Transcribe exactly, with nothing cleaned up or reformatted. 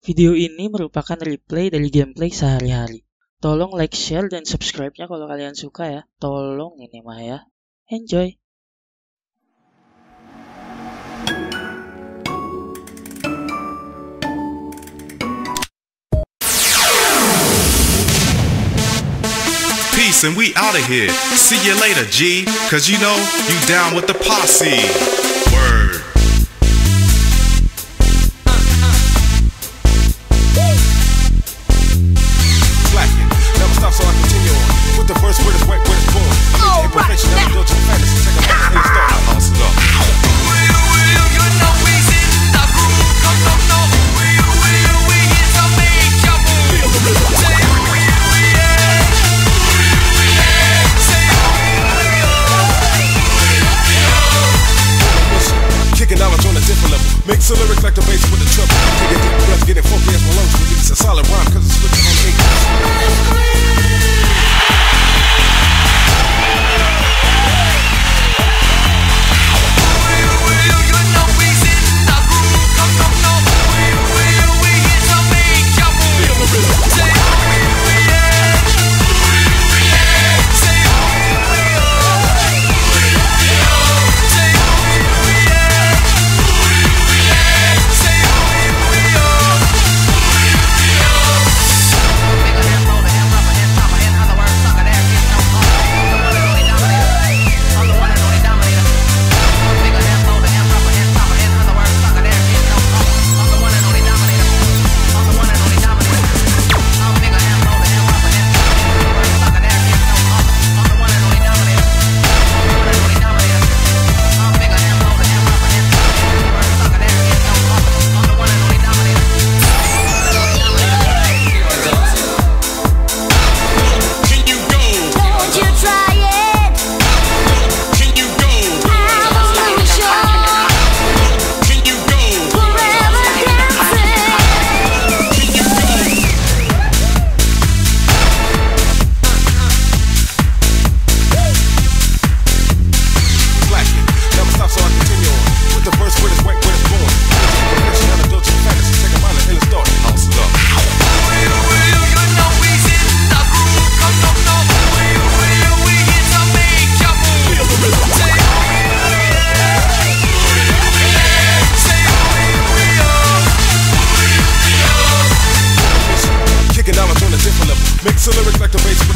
Video ini merupakan replay dari gameplay sehari-hari. Tolong like, share, dan subscribe-nya kalau kalian suka ya. Tolong ini mah ya. Enjoy! Peace and we out of here. See you later, G. Cause you know, you down with the posse. Word. So I continue on with the verse with his wet, with his bull. I need the imperfection that I built to the fantasy. Take a look at the start. I'll slow. Will, will, you know we sit in the groove. No, no, no. Will, will, we get to make your move. Say, will, yeah. Will, yeah. Say, will, yeah. Kicking knowledge on a different level. Mix the lyrics like the bass with the trouble. Take a deep breath, get it funky as Malone. It's a solid rhyme cause it's looking on eight. Mix the lyrics like the bass.